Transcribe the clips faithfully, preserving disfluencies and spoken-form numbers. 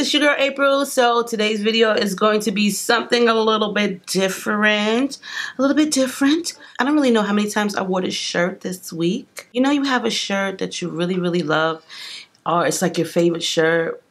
it's your girl April. So today's video is going to be something a little bit different. A little bit different. I don't really know how many times I wore this shirt this week. You know, you have a shirt that you really, really love, or it's like your favorite shirt.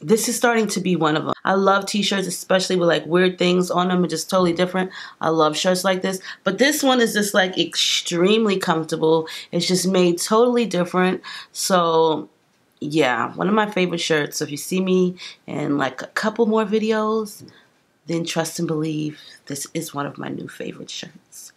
This is starting to be one of them. I love t-shirts, especially with like weird things on them and just totally different. I love shirts like this. But this one is just like extremely comfortable. It's just made totally different. So yeah, one of my favorite shirts. So if you see me in like a couple more videos, then trust and believe this is one of my new favorite shirts.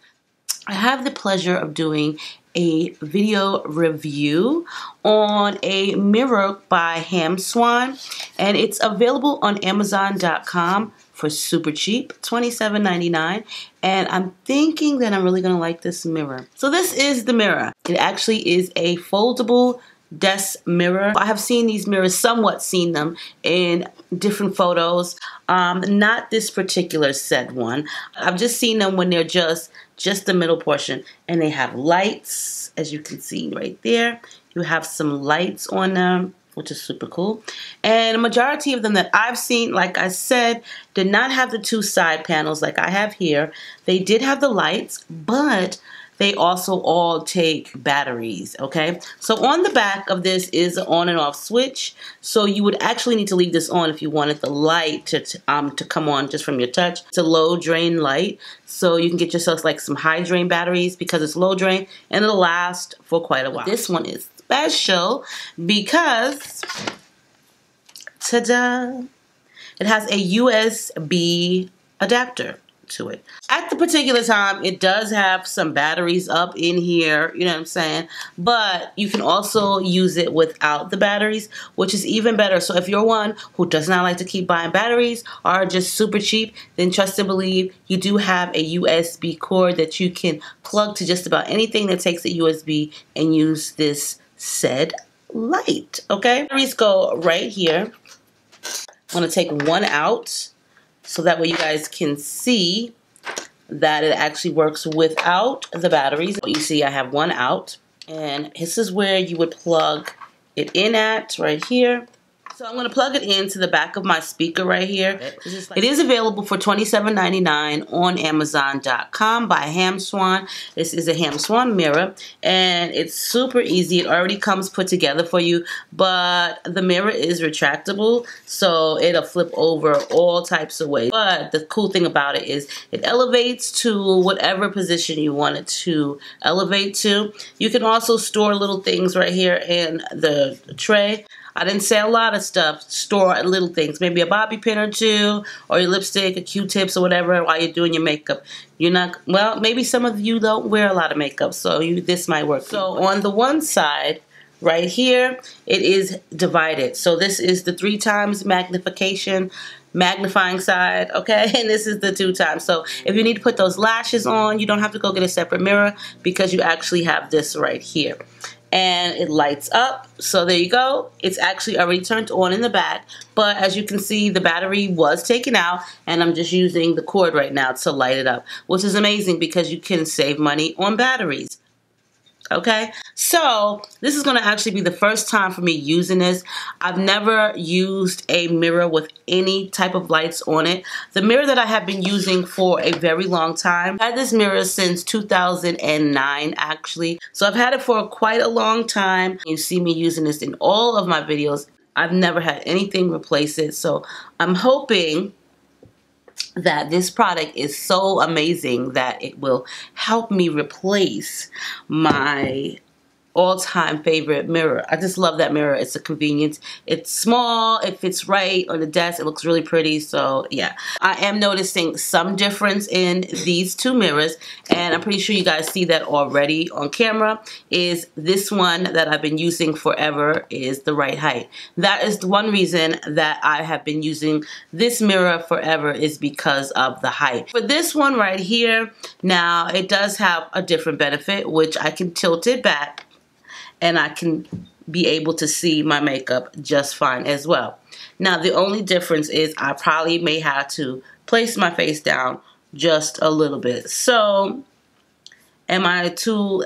I have the pleasure of doing a video review on a mirror by Hamswan, and it's available on Amazon dot com for super cheap, twenty-seven ninety-nine, and I'm thinking that I'm really gonna like this mirror. So this is the mirror. It actually is a foldable desk mirror. I have seen these mirrors, somewhat seen them in different photos, um, not this particular said one. I've just seen them when they're just just the middle portion, and they have lights, as you can see right there. You have some lights on them, which is super cool. And a majority of them that I've seen, like I said, did not have the two side panels like I have here. They did have the lights, but they also all take batteries, okay? So on the back of this is an on and off switch. So you would actually need to leave this on if you wanted the light to, um, to come on just from your touch. It's a low drain light. So you can get yourself like some high drain batteries because it's low drain, and it'll last for quite a while. This one is special because, ta-da, it has a U S B adapter to it. At the particular time, it does have some batteries up in here, you know what I'm saying? But you can also use it without the batteries, which is even better. So if you're one who does not like to keep buying batteries or just super cheap, then trust and believe you do have a U S B cord that you can plug to just about anything that takes a U S B and use this said light, okay? Batteries go right here. I'm gonna take one out, so that way you guys can see that it actually works without the batteries. You see I have one out, and this is where you would plug it in at, right here. So I'm gonna plug it into the back of my speaker right here. It is available for twenty-seven ninety-nine on Amazon dot com by Hamswan. This is a Hamswan mirror, and it's super easy. It already comes put together for you, but the mirror is retractable, so it'll flip over all types of ways. But the cool thing about it is it elevates to whatever position you want it to elevate to. You can also store little things right here in the tray. I didn't say a lot of stuff. Store little things, maybe a bobby pin or two, or your lipstick, a Q-tips or whatever while you're doing your makeup. You're not, well, maybe some of you don't wear a lot of makeup, so you, this might work. So on the one side, right here, it is divided. So this is the three times magnification, magnifying side, okay? And this is the two times. So if you need to put those lashes on, you don't have to go get a separate mirror because you actually have this right here. And it lights up, so there you go. It's actually already turned on in the back, but as you can see, the battery was taken out, and I'm just using the cord right now to light it up, which is amazing because you can save money on batteries. Okay, so this is going to actually be the first time for me using this. I've never used a mirror with any type of lights on it. The mirror that I have been using for a very long time, I've had this mirror since two thousand nine actually. So I've had it for quite a long time. You see me using this in all of my videos. I've never had anything replace it. So I'm hoping that this product is so amazing that it will help me replace my all-time favorite mirror. I just love that mirror. It's a convenience. It's small. It fits right on the desk. It looks really pretty. So yeah, I am noticing some difference in these two mirrors, and I'm pretty sure you guys see that already on camera. Is this one that I've been using forever is the right height. That is the one reason that I have been using this mirror forever, is because of the height. For this one right here, now it does have a different benefit, which I can tilt it back, and I can be able to see my makeup just fine as well. Now, the only difference is I probably may have to place my face down just a little bit. So, am I too,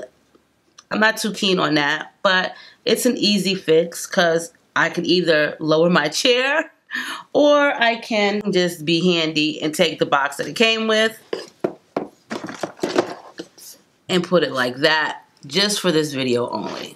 I'm not too keen on that, but it's an easy fix because I can either lower my chair or I can just be handy and take the box that it came with and put it like that just for this video only.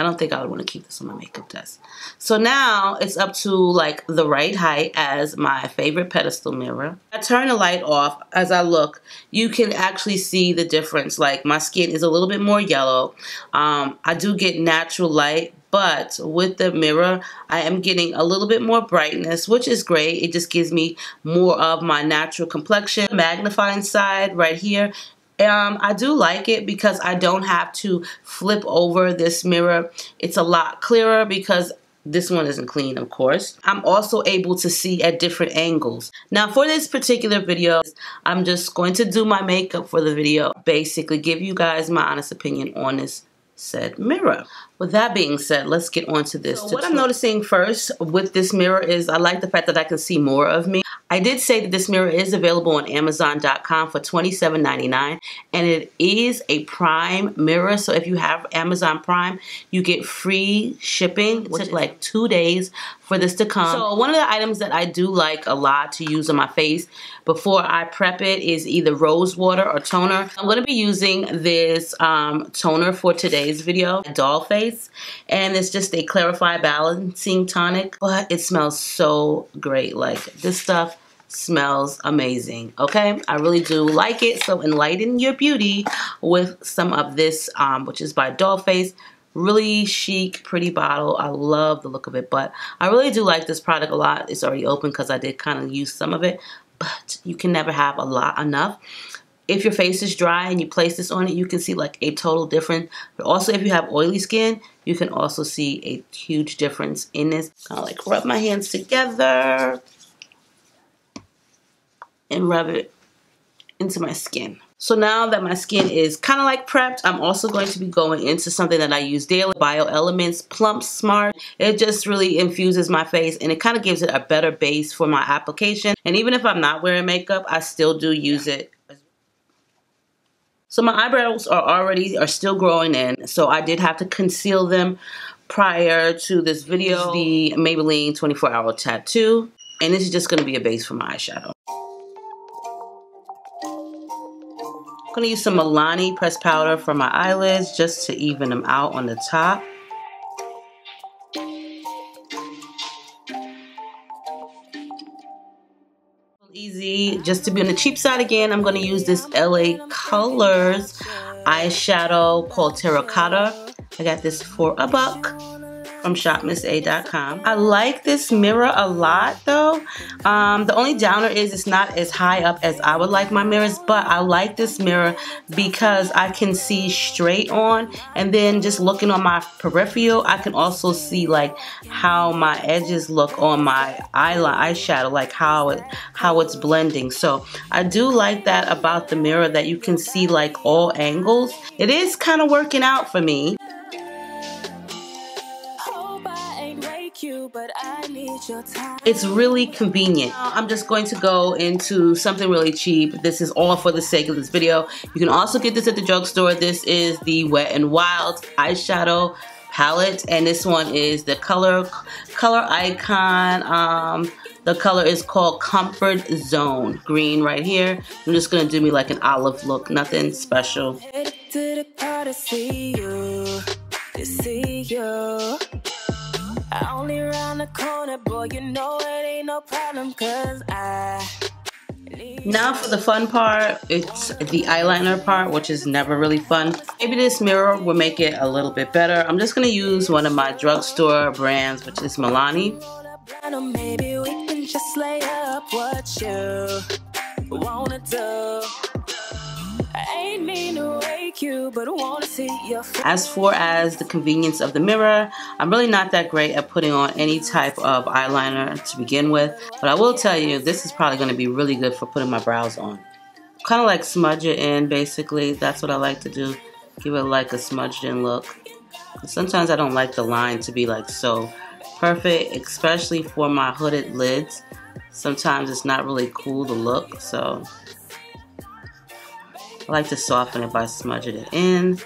I don't think I would want to keep this on my makeup desk. So now it's up to like the right height as my favorite pedestal mirror. I turn the light off. As I look, you can actually see the difference. Like my skin is a little bit more yellow. Um, I do get natural light, but with the mirror, I am getting a little bit more brightness, which is great. It just gives me more of my natural complexion. Magnifying side right here. Um, I do like it because I don't have to flip over this mirror. It's a lot clearer because this one isn't clean, of course. I'm also able to see at different angles. Now for this particular video, I'm just going to do my makeup for the video. Basically give you guys my honest opinion on this said mirror. With that being said, let's get on to this. So what I'm noticing first with this mirror is I like the fact that I can see more of me. I did say that this mirror is available on Amazon dot com for twenty-seven ninety-nine, and it is a Prime mirror. So if you have Amazon Prime, you get free shipping. It took like two days for this to come. So one of the items that I do like a lot to use on my face before I prep it is either rose water or toner. I'm going to be using this um, toner for today's video, Doll Face, and it's just a Clarify Balancing Tonic, but it smells so great. Like this stuff smells amazing. Okay, I really do like it. So enlighten your beauty with some of this, um, which is by Doll Face. Really chic, pretty bottle. I love the look of it, but I really do like this product a lot. It's already open because I did kind of use some of it, but you can never have a lot enough. If your face is dry and you place this on it, you can see like a total difference. But also if you have oily skin, you can also see a huge difference in this. I'll like rub my hands together and rub it into my skin. So now that my skin is kind of like prepped, I'm also going to be going into something that I use daily, Bio Elements Plump Smart. It just really infuses my face and it kind of gives it a better base for my application. And even if I'm not wearing makeup, I still do use it. So my eyebrows are already, are still growing in. So I did have to conceal them prior to this video. The Maybelline twenty-four hour Tattoo. And this is just going to be a base for my eyeshadow. I'm going to use some Milani Pressed Powder for my eyelids just to even them out on the top. Easy, just to be on the cheap side again, I'm going to use this L A Color's eyeshadow called Terracotta. I got this for a buck from shop missa dot com. I like this mirror a lot though. Um, the only downer is it's not as high up as I would like my mirrors, but I like this mirror because I can see straight on, and then just looking on my peripheral, I can also see like how my edges look on my eyeliner, eyeshadow, like how it, how it's blending. So I do like that about the mirror, that you can see like all angles. It is kind of working out for me. But I need your time. It's really convenient. I'm just going to go into something really cheap. This is all for the sake of this video. You can also get this at the drugstore. This is the Wet n Wild eyeshadow palette, and this one is the color color icon. Um, the color is called Comfort Zone green right here. I'm just gonna do me like an olive look, nothing special. Headed to the car to see you, to see you. I only round the corner, boy, you know it ain't no problem, cause I... Now for the fun part, it's the eyeliner part, which is never really fun. Maybe this mirror will make it a little bit better. I'm just gonna use one of my drugstore brands, which is Milani. Maybe we can just lay up what you wanna do. Ain't mean to wake you, but I wanna see your face. As far as the convenience of the mirror, I'm really not that great at putting on any type of eyeliner to begin with, but I will tell you this is probably going to be really good for putting my brows on. Kind of like smudge it in, basically. That's what I like to do, give it like a smudged in look. And sometimes I don't like the line to be like so perfect, especially for my hooded lids. Sometimes it's not really cool to look, so I like to soften it by smudging it in.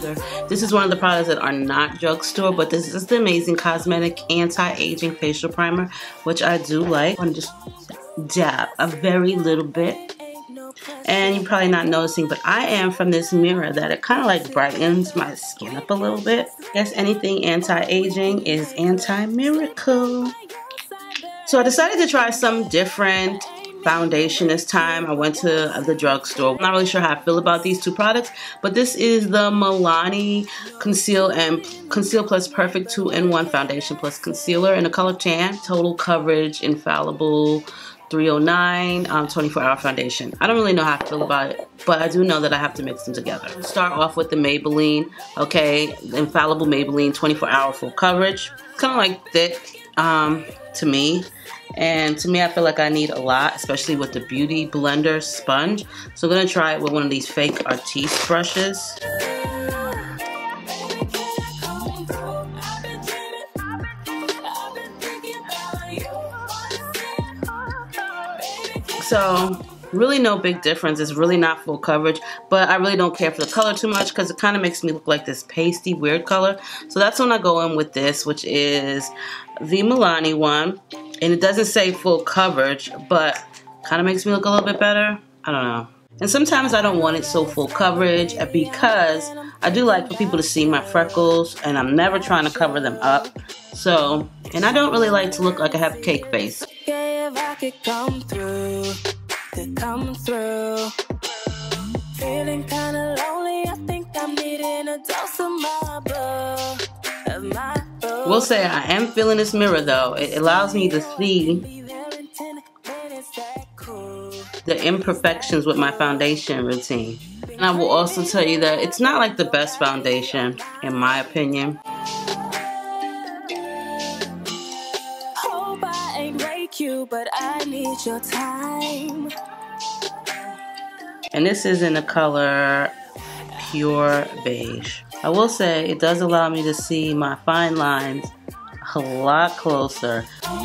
bronzer. This is one of the products that are not drugstore, but this is the amazing cosmetic anti-aging facial primer, which I do like. I'm just dab a very little bit. And you're probably not noticing, but I am from this mirror that it kind of like brightens my skin up a little bit. Guess anything anti-aging is anti-miracle. So I decided to try some different foundation this time. I went to the drugstore. I'm not really sure how I feel about these two products, but this is the Milani Conceal and Conceal Plus Perfect two in one Foundation Plus Concealer in the color tan. Total Coverage Infallible three oh nine um, twenty-four hour foundation. I don't really know how I feel about it, but I do know that I have to mix them together. Start off with the Maybelline, okay, the Infallible Maybelline twenty-four hour full coverage. It's kind of like thick um, to me. And to me, I feel like I need a lot, especially with the Beauty Blender sponge. So I'm gonna try it with one of these fake Artiste brushes. So really no big difference. It's really not full coverage, but I really don't care for the color too much because it kind of makes me look like this pasty, weird color. So that's when I go in with this, which is the Milani one. And it doesn't say full coverage, but kind of makes me look a little bit better. I don't know. And sometimes I don't want it so full coverage because I do like for people to see my freckles and I'm never trying to cover them up. So, and I don't really like to look like I have a cake face. I could come through, could come through. Feeling kinda lonely, I think I'm needing a dose of my blood, of my blood. Will say I am feeling this mirror though. It allows me to see the imperfections with my foundation routine. And I will also tell you that it's not like the best foundation, in my opinion. You, but I need your time. And this is in the color Pure Beige. I will say it does allow me to see my fine lines a lot closer. Now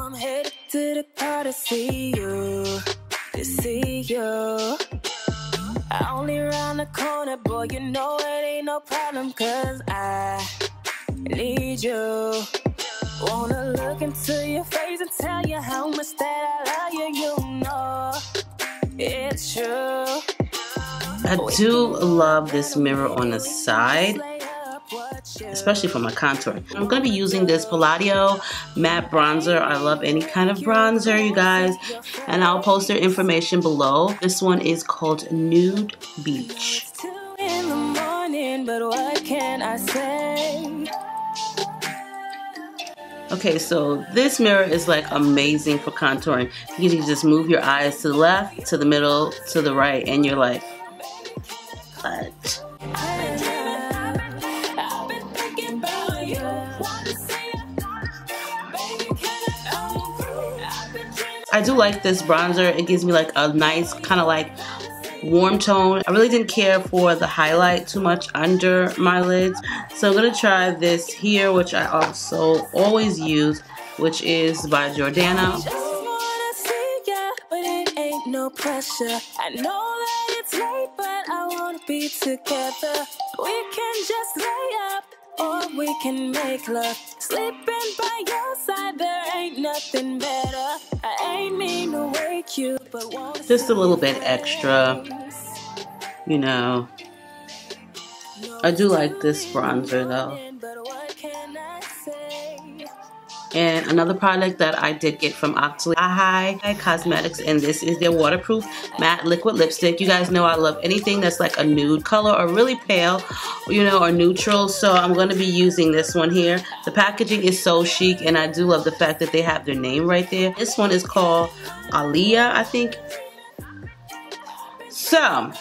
I'm headed to the car to see you, to see you. Only around the corner, boy, you know it ain't no problem, cause I need you. Wanna look into your face and tell you how much that I love you, you know it's true. I do love this mirror on the side, especially for my contouring. I'm going to be using this Palladio Matte Bronzer. I love any kind of bronzer, you guys. And I'll post their information below. This one is called Nude Beach. It's two in the morning, but what can I say? Okay, so this mirror is like amazing for contouring. You can just move your eyes to the left, to the middle, to the right, and you're like, what? I do like this bronzer. It gives me like a nice kind of like warm tone. I really didn't care for the highlight too much under my lids. So I'm going to try this here, which I also always use, which is by Jordana. Just wanna see ya, but it ain't no pressure. I know that it's late, but I wanna be together. We can just lay up, or we can make love. Sleeping by your side, there ain't nothing better. I ain't mean to wake you, but won't. Just a little bit extra, you know. I do like this bronzer though. And another product that I did get from Octoly Hi Hi Cosmetics, and this is their waterproof matte liquid lipstick. You guys know I love anything that's like a nude color or really pale, you know, or neutral. So I'm going to be using this one here. The packaging is so chic, and I do love the fact that they have their name right there. This one is called Aliyah, I think. So,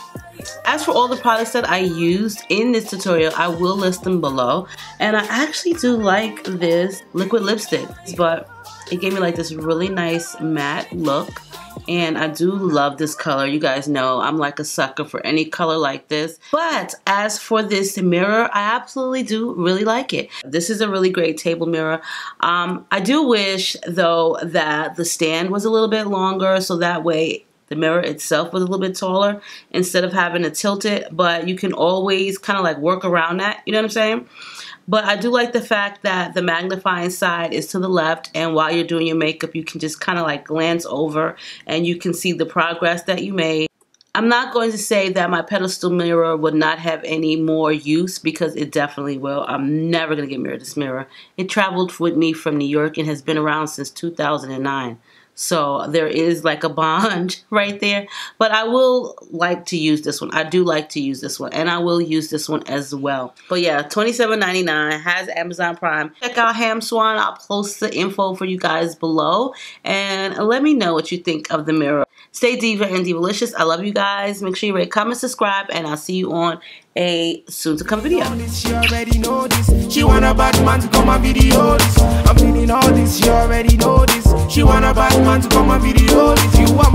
as for all the products that I used in this tutorial, I will list them below. And I actually do like this liquid lipstick, but it gave me like this really nice matte look. And I do love this color. You guys know I'm like a sucker for any color like this. But as for this mirror, I absolutely do really like it. This is a really great table mirror. Um, I do wish, though, that the stand was a little bit longer so that way the mirror itself was a little bit taller instead of having to tilt it, but you can always kind of like work around that, you know what I'm saying? But I do like the fact that the magnifying side is to the left, and while you're doing your makeup, you can just kind of like glance over and you can see the progress that you made. I'm not going to say that my pedestal mirror would not have any more use, because it definitely will. I'm never going to get rid of this mirror. It traveled with me from New York and has been around since two thousand nine. So there is like a bond right there. But I will like to use this one. I do like to use this one. And I will use this one as well. But yeah, twenty-seven ninety-nine, has Amazon Prime. Check out Hamswan. I'll post the info for you guys below. And let me know what you think of the mirror. Stay diva and divalicious. I love you guys. Make sure you rate, comment, subscribe. And I'll see you on a soon to come video. She already know this. She want a bad man to come and video this. I'm feeling all this. She already know this. She want a bad man to come and video this. You want